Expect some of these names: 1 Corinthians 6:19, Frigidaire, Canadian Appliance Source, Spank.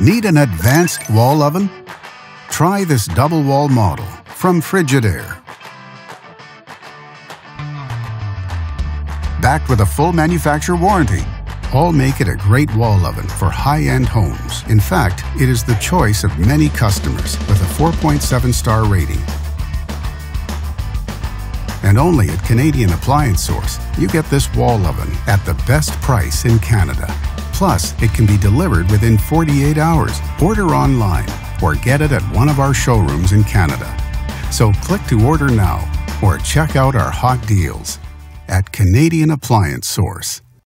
Need an advanced wall oven? Try this double wall model from Frigidaire. Backed with a full manufacturer warranty, all make it a great wall oven for high-end homes. In fact, it is the choice of many customers with a 4.7-star rating. And only at Canadian Appliance Source, you get this wall oven at the best price in Canada. Plus, it can be delivered within 48 hours. Order online or get it at one of our showrooms in Canada. So click to order now or check out our hot deals at Canadian Appliance Source.